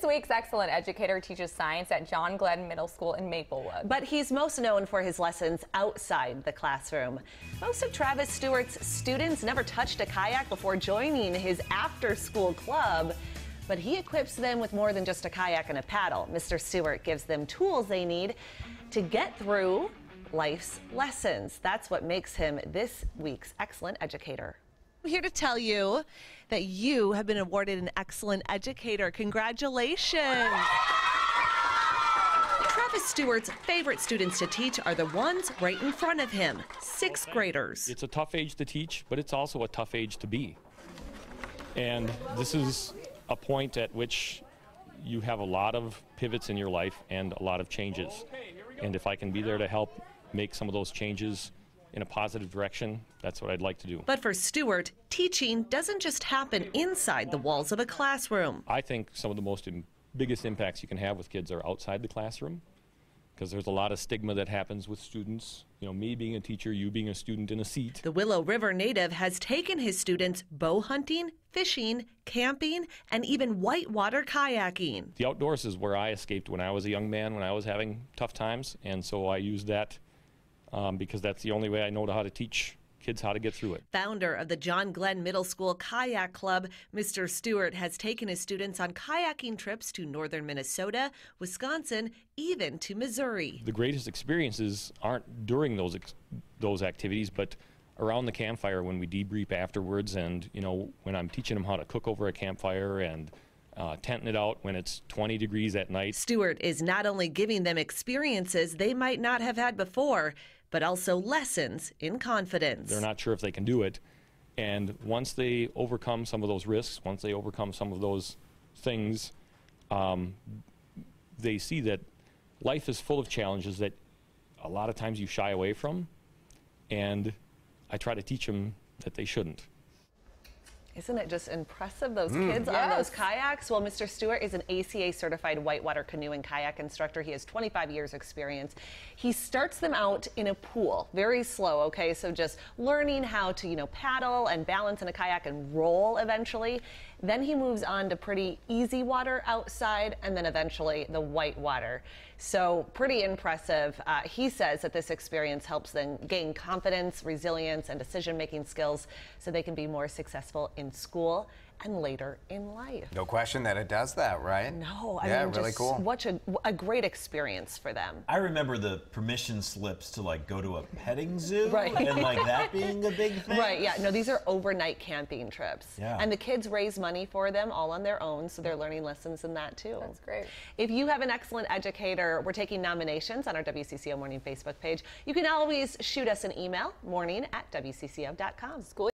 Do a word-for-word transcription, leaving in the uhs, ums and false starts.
This week's excellent educator teaches science at John Glenn Middle School in Maplewood. But he's most known for his lessons outside the classroom. Most of Travis Stewart's students never touched a kayak before joining his after-school club. But he equips them with more than just a kayak and a paddle. Mister Stewart gives them tools they need to get through life's lessons. That's what makes him this week's excellent educator. I'm here to tell you that you have been awarded an excellent educator. Congratulations. Travis Stewart's favorite students to teach are the ones right in front of him, sixth graders. It's a tough age to teach, but it's also a tough age to be. And this is a point at which you have a lot of pivots in your life and a lot of changes. And if I can be there to help make some of those changes in a positive direction, that's what I'd like to do. But for Stewart, teaching doesn't just happen inside the walls of a classroom. I think some of the most im- biggest impacts you can have with kids are outside the classroom, because there's a lot of stigma that happens with students. You know, me being a teacher, you being a student in a seat. The Willow River native has taken his students bow hunting, fishing, camping, and even whitewater kayaking. The outdoors is where I escaped when I was a young man, when I was having tough times, and so I used that um, because that's the only way I know how to teach kids how to get through it. Founder of the John Glenn Middle School Kayak Club, Mister Stewart has taken his students on kayaking trips to northern Minnesota, Wisconsin, even to Missouri. The greatest experiences aren't during those ex those activities, but around the campfire when we debrief afterwards, and you know, when I'm teaching them how to cook over a campfire and Uh, tenting it out when it's twenty degrees at night. Stewart is not only giving them experiences they might not have had before, but also lessons in confidence. They're not sure if they can do it, and once they overcome some of those risks, once they overcome some of those things, um, they see that life is full of challenges that a lot of times you shy away from, and I try to teach them that they shouldn't. Isn't it just impressive, those mm. kids yes. on those kayaks? Well, Mister Stewart is an A C A certified whitewater canoe and kayak instructor. He has twenty-five years experience. He starts them out in a pool, very slow, okay? So just learning how to, you know, paddle and balance in a kayak and roll eventually. Then he moves on to pretty easy water outside, and then eventually the white water. So pretty impressive. Uh, he says that this experience helps them gain confidence, resilience, and decision-making skills so they can be more successful in school and later in life. No question that it does that, right? No, I yeah, mean, really just cool. What a, a great experience for them. I remember the permission slips to like go to a petting zoo, right. and like that being a big thing. Right, yeah, no, these are overnight camping trips. Yeah. And the kids raise money for them all on their own, so they're learning lessons in that too. That's great. If you have an excellent educator, we're taking nominations on our W C C O Morning Facebook page. You can always shoot us an email, morning at W C C O dot com.